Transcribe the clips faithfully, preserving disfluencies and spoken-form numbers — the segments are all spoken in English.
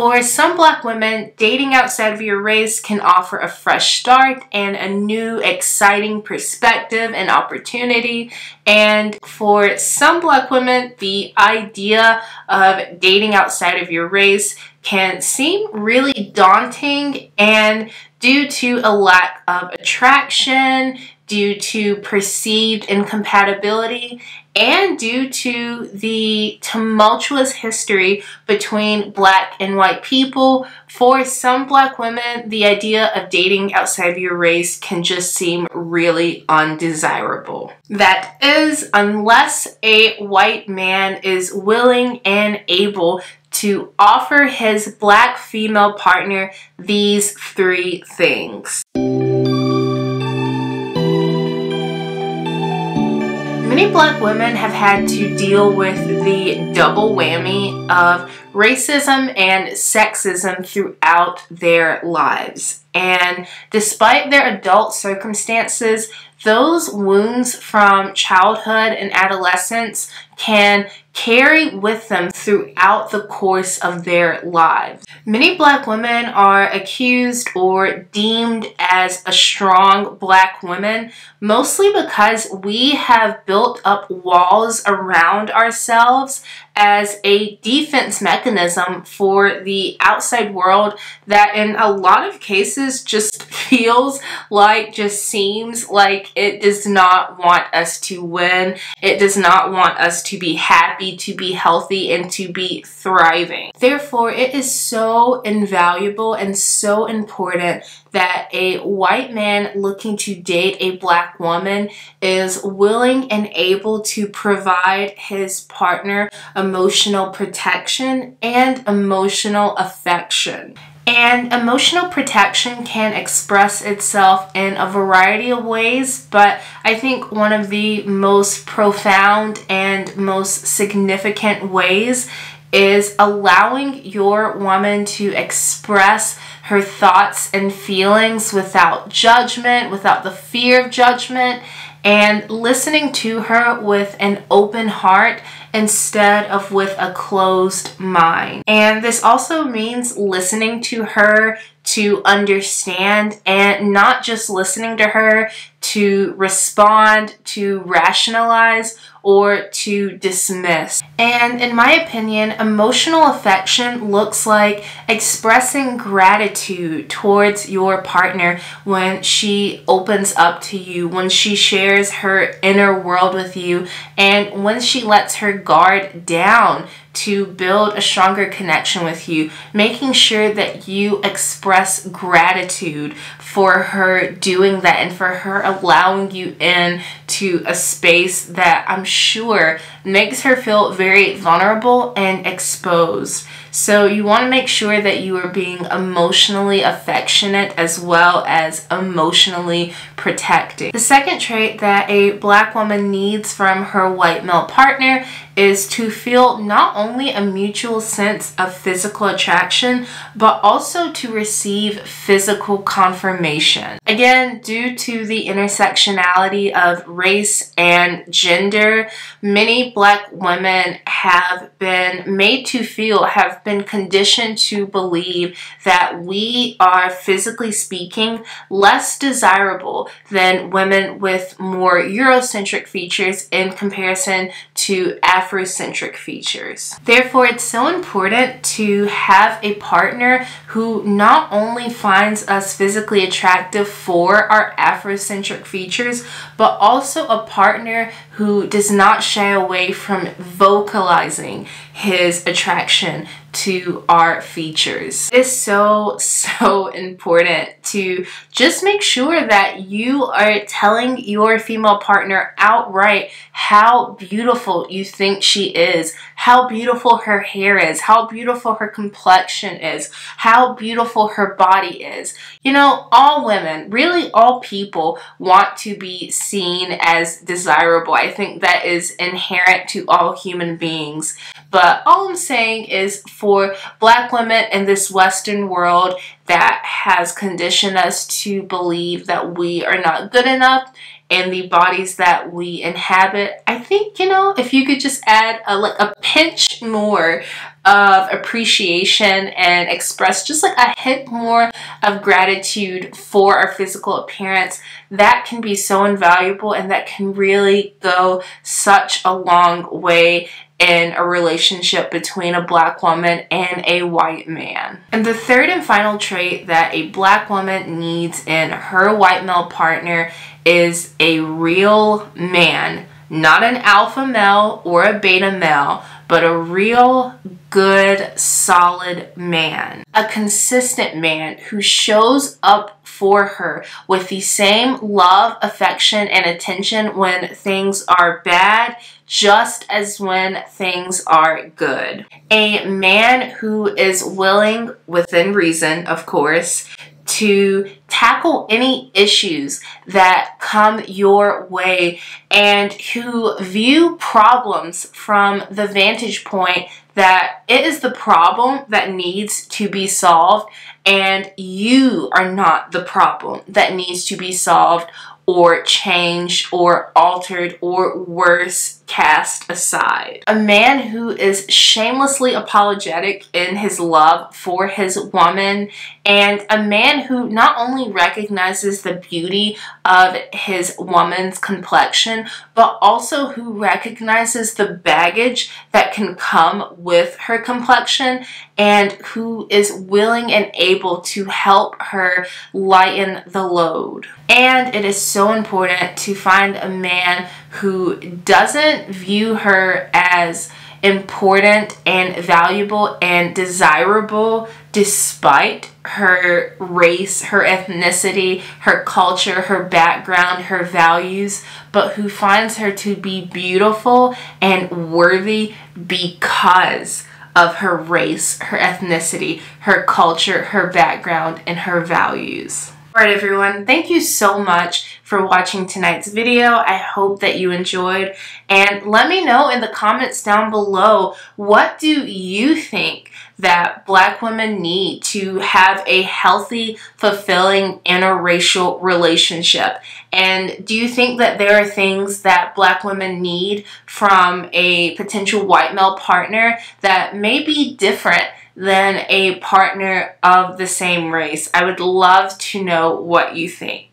For some Black women, dating outside of your race can offer a fresh start and a new exciting perspective and opportunity. And for some Black women, the idea of dating outside of your race can seem really daunting, and due to a lack of attraction, due to perceived incompatibility, and due to the tumultuous history between Black and white people, for some Black women, the idea of dating outside of your race can just seem really undesirable. That is, unless a white man is willing and able to offer his Black female partner these three things. Many Black women have had to deal with the double whammy of racism and sexism throughout their lives. And despite their adult circumstances, those wounds from childhood and adolescence can carry with them throughout the course of their lives. Many Black women are accused or deemed as a strong Black woman, mostly because we have built up walls around ourselves as a defense mechanism for the outside world that in a lot of cases just feels like, just seems like it does not want us to win. It does not want us to be happy, to be healthy, and to be thriving. Therefore, it is so invaluable and so important that a white man looking to date a Black woman is willing and able to provide his partner emotional protection and emotional affection. And emotional protection can express itself in a variety of ways, but I think one of the most profound and most significant ways is allowing your woman to express her thoughts and feelings without judgment, without the fear of judgment, and listening to her with an open heart instead of with a closed mind. And this also means listening to her to understand, and not just listening to her to respond, to rationalize, or to dismiss. And in my opinion, emotional affection looks like expressing gratitude towards your partner when she opens up to you, when she shares her inner world with you, and when she lets her guard down to build a stronger connection with you, making sure that you express gratitude for her doing that and for her allowing you in to a space that I'm sure makes her feel very vulnerable and exposed. So you want to make sure that you are being emotionally affectionate as well as emotionally protecting. The second trait that a Black woman needs from her white male partner is to feel not only a mutual sense of physical attraction, but also to receive physical confirmation. Again, due to the intersectionality of race and gender, many Black women have been made to feel, have been conditioned to believe that we are, physically speaking, less desirable than women with more Eurocentric features in comparison to African Afrocentric features. Therefore, it's so important to have a partner who not only finds us physically attractive for our Afrocentric features, but also a partner who does not shy away from vocalizing his attraction to our features. It's so, so important to just make sure that you are telling your female partner outright how beautiful you think she is, how beautiful her hair is, how beautiful her complexion is, how beautiful her body is. You know, all women, really all people, want to be seen as desirable. I think that is inherent to all human beings. But all I'm saying is, for Black women in this Western world that has conditioned us to believe that we are not good enough and the bodies that we inhabit, I think, you know, if you could just add a, like a pinch more of appreciation and express just like a hint more of gratitude for our physical appearance, that can be so invaluable, and that can really go such a long way in a relationship between a black woman and a white man. And the third and final trait that a black woman needs in her white male partner is a real man, not an alpha male or a beta male, but a real, good, solid man. A consistent man who shows up for her with the same love, affection, and attention when things are bad, just as when things are good. A man who is willing, within reason, of course, to tackle any issues that come your way, and who view problems from the vantage point that it is the problem that needs to be solved and you are not the problem that needs to be solved or changed or altered or worse, cast aside. A man who is shamelessly apologetic in his love for his woman, and a man who not only recognizes the beauty of his woman's complexion, but also who recognizes the baggage that can come with her complexion, and who is willing and able to help her lighten the load. And it is so important to find a man who doesn't view her as important and valuable and desirable despite her race, her ethnicity, her culture, her background, her values, but who finds her to be beautiful and worthy because of her race, her ethnicity, her culture, her background, and her values. Alright everyone, thank you so much for watching tonight's video. I hope that you enjoyed, and let me know in the comments down below, what do you think that black women need to have a healthy, fulfilling interracial relationship? And do you think that there are things that black women need from a potential white male partner that may be different than a partner of the same race? I would love to know what you think.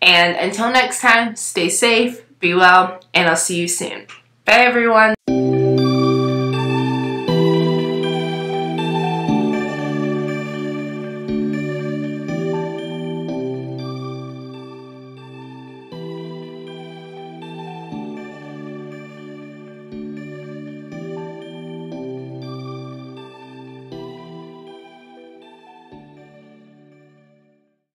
And until next time, stay safe, be well, and I'll see you soon. Bye everyone.